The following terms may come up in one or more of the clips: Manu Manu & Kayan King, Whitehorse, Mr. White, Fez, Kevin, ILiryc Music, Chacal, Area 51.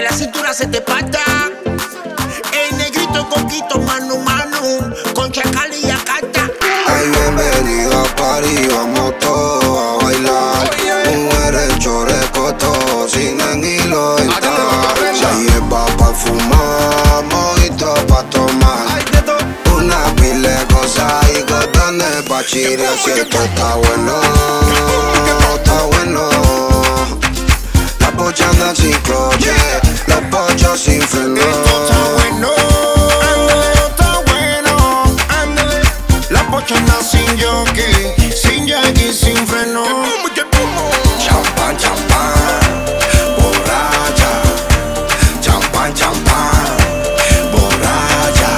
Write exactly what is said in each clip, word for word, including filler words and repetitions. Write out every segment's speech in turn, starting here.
que la cintura se te parta. El negrito coquito, Manu Manu, con Chacal y Acata. Ay, bienvenido a París, vamos todos a bailar. Mujeres choreco, todo sin anguilo está. La hierba pa' fumar, mojito pa' tomar. Una pila de cosas y gotas pa' chirear. Si esto está bueno, está bueno. Andan sin cloche, los pochos sin freno. Esto está bueno, ándale, está bueno, ándale. La pocha anda sin jockey, sin yaqui, sin freno. Champán, champán, borracha. Champán, champán, borracha.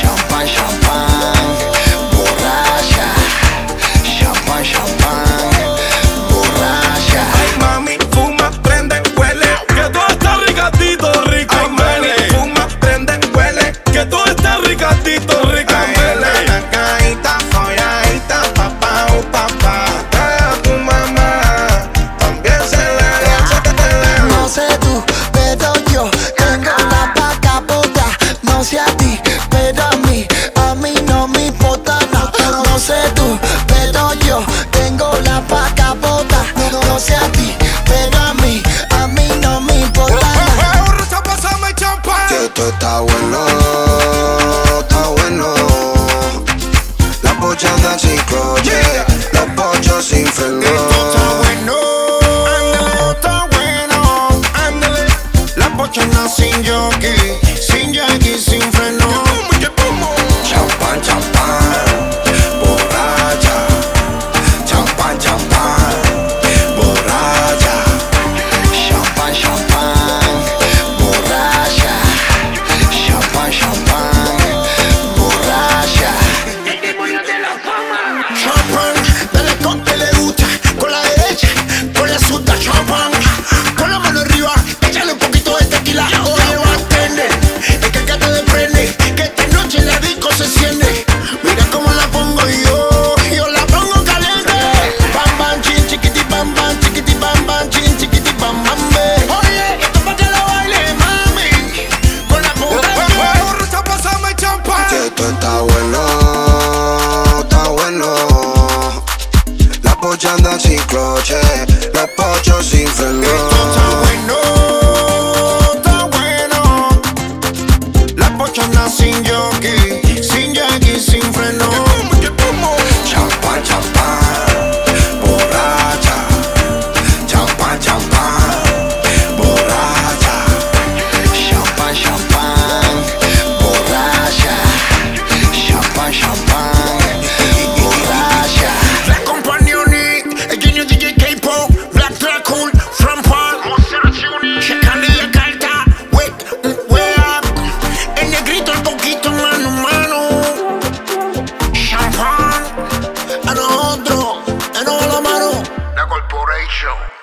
Champán, champán, borracha. Champán, champán, borracha. Ay, mami, está bueno, está bueno. La pocha anda sin coche, los pochos sin freno. Esto está bueno, ándale, está bueno, ándale. La pocha anda sin jockey, sin yaqui, sin freno. Champán, champán, borracha. Champán, champán, borracha. Champán, champán. Andan sin cloche, los pochos sin freno. Esto está bueno, está bueno. La pocha anda sin jockey, sin yaqui, sin freno. Champán, champán, borracha. Champán, champán, borracha. Champán, champán, borracha. Champán, champán. Show.